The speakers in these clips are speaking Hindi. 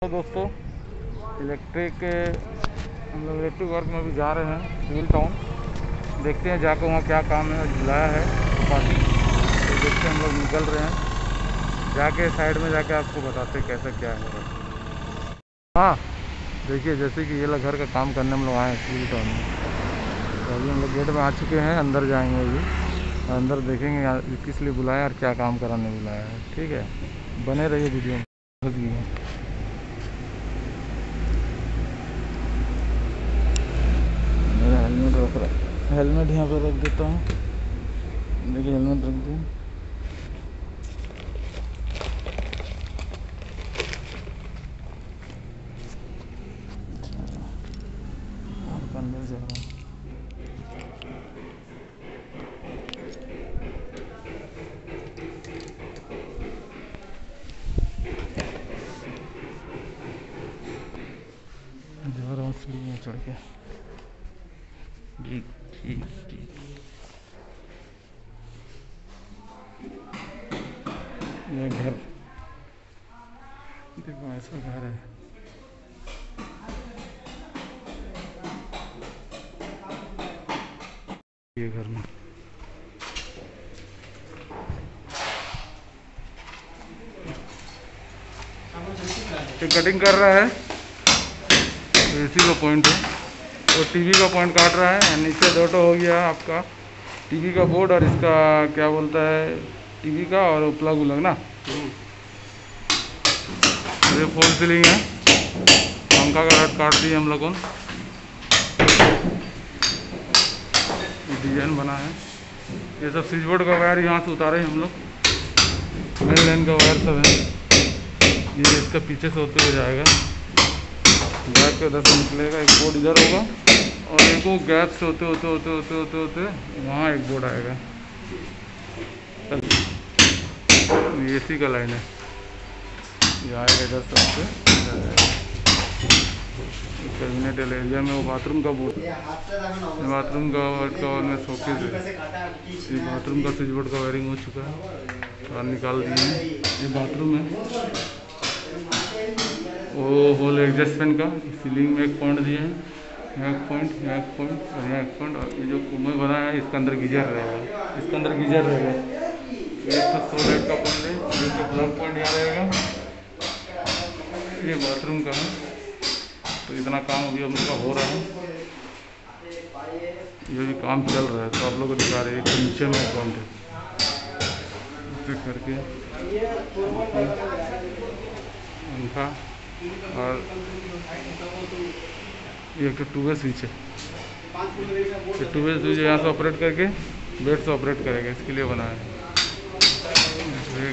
दोस्तों हम लोग इलेक्ट्रिक वर्क में भी जा रहे हैं सिविल टाउन, देखते हैं जाकर वहाँ क्या काम है बुलाया है बाकी, तो देखते हम लोग निकल रहे हैं जाके साइड में जाके आपको बताते कैसा क्या है। हाँ देखिए, जैसे कि ये लोग घर का काम करने हम लोग आए हैं सिविल टाउन में, तो अभी हम लोग गेट में आ चुके हैं, अंदर जाएँगे अभी, अंदर देखेंगे किस लिए बुलाया और क्या काम कराने बुलाया है। ठीक है, बने रहिए वीडियो में। हेलमेट यहाँ पर रख देता हूँ, देखिए हेलमेट रख दूँ। अंदर जा रहा हूँ, जा रहा हूँ सीढ़ी में चढ़ के। ठीक, ये घर देखो, ऐसा घर है। ये घर में कटिंग कर रहा है, इसी का पॉइंट है, तो टीवी का पॉइंट काट रहा है। नीचे दोटो हो गया आपका टीवी का बोर्ड और इसका क्या बोलता है टीवी का, और प्लग उलग ना, ये फॉल सीलिंग है। पंखा का रट काट दिए हम लोगों ने, डिजाइन बना है। ये सब स्विच बोर्ड का वायर यहाँ से उतारे हम लोग, मेन लाइन का वायर सब है। ये इसका पीछे से होते हुए जाएगा, गैप के उधर से निकलेगा, एक बोर्ड इधर होगा और एक वो गैप से होते होते होते होते होते होते वहाँ एक बोर्ड आएगा। एसी का लाइन है, ये आएगा इधर से होते कैबिनेटल एरिया में। वो बाथरूम का बोर्ड, बाथरूम का वाइट कवर में शोकेस है। ये बाथरूम का स्विच बोर्ड का वायरिंग हो चुका है और निकाल दिए। ये बाथरूम है, वो होल एडजस्टमेंट का सीलिंग में एक पॉइंट दिए हैं, यहाँ एक पॉइंट, यहाँ एक पॉइंट और यहाँ एक पॉइंट। और ये जो कुएं बनाया है इसके अंदर गीजर रहेगा, इसके अंदर गीजर रहेगा। एक तो सोलर का पॉइंट है, एक तो प्लग पॉइंट यहाँ रहेगा। ये बाथरूम का है, तो इतना काम अभी हम लोग का हो रहा है, ये भी काम चल रहा है। तो आप लोग को दिखा रहे हैं, एक नीचे में पॉइंट है करके पंखा, और ये टू-वे स्विच है। टू-वे स्विच यहाँ से ऑपरेट करके बेड से ऑपरेट करेगा, इसके लिए बनाया है। ये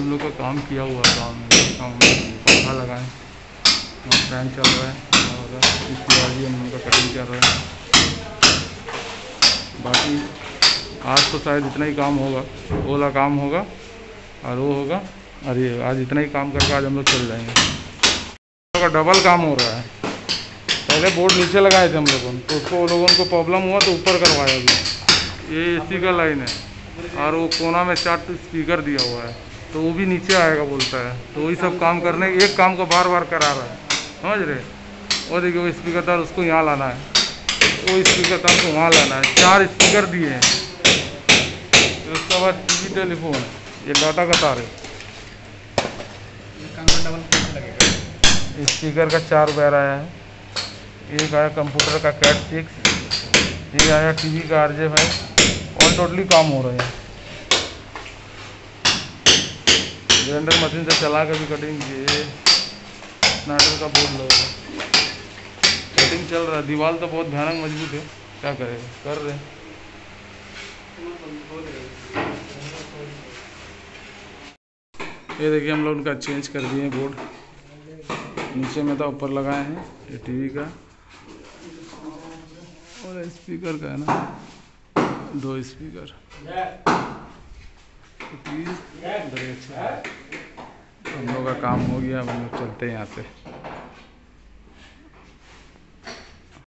हम लोग का काम किया हुआ काम। पंखा लगाएं, फैन चल रहा है, हम लोग का कटिंग चल रहा है। बाकी आज तो शायद इतना ही काम होगा, ओला काम होगा और वो होगा, और ये आज इतना ही काम करके आज हम लोग चल जाएंगे। डबल काम हो रहा है, पहले बोर्ड नीचे लगाए थे हम लोगों ने, तो उसको वो लोगों को प्रॉब्लम हुआ तो ऊपर करवाया अभी। ये एसी का लाइन है और वो कोना में 4 स्पीकर दिया हुआ है, तो वो भी नीचे आएगा बोलता है। तो वही सब काम करने, एक काम को बार बार करा रहा है, समझ रहे। और देखिए वो स्पीकर तार उसको यहाँ लाना है, वो स्पीकर तार को वहाँ लाना है। 4 स्पीकर दिए हैं, उसके बाद टीवी, टेलीफोन, ये डाटा का तार है। स्पीकर का 4 वायर आया है, एक आया कंप्यूटर का CAT 6, एक आया टीवी का RJ 5, और टोटली काम हो रहे हैं। ग्राइंडर मशीन से चला कर भी कटिंग, ये नाटर का बोर्ड लगा, कटिंग चल रहा है। दीवार तो बहुत भयानक मजबूत है, क्या करेगा, कर रहे हैं। ये देखिए हम लोग उनका चेंज कर दिए बोर्ड, नीचे में था ऊपर लगाए हैं। ये टीवी का और स्पीकर का है ना, 2 स्पीकर। हम लोग का काम हो गया, हम लोग चलते हैं यहाँ से।